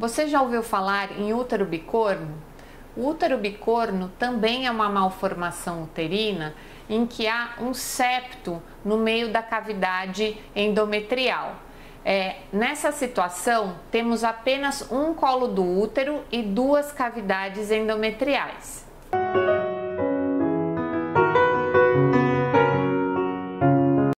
Você já ouviu falar em útero bicorno? O útero bicorno também é uma malformação uterina em que há um septo no meio da cavidade endometrial. Nessa situação, temos apenas um colo do útero e duas cavidades endometriais.